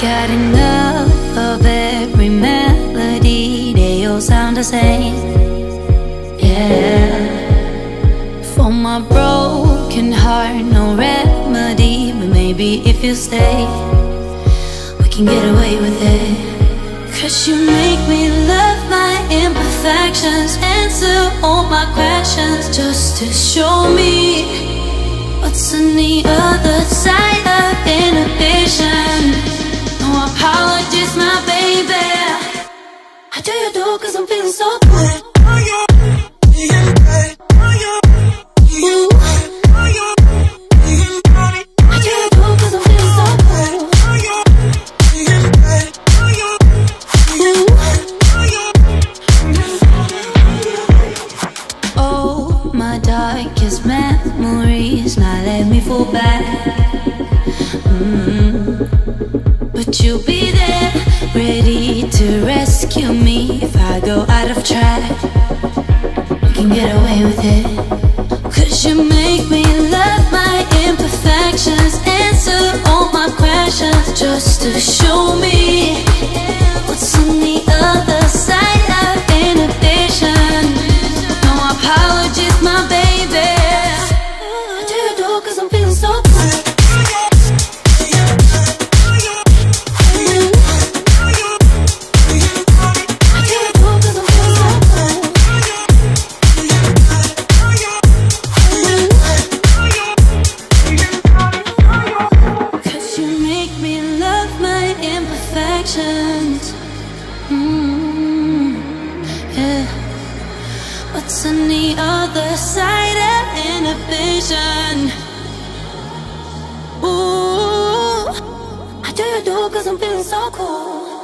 got enough of every melody, they all sound the same. Yeah. For my broken heart, no remedy, but maybe if you stay, we can get away with it. Cause you make me love my imperfections, answer all my questions, just to show me what's on the other side of inhibition. No apologies, my baby. I tell you though, cause I'm feeling so good. Darkest memories now let me fall back. But you'll be there, ready to rescue me if I go out of track. You can get away with it. Cause you make me love my imperfections, answer all my questions, just to show me what's on the other side of inhibition. No apologies, my baby. I tell you though, cause I'm feeling so good. I tell you though, cause I'm feeling so good. Cause you make me love my imperfections. Yeah. What's on the other side of inhibition? Ooh, I tell you though, cause I'm feeling so cool.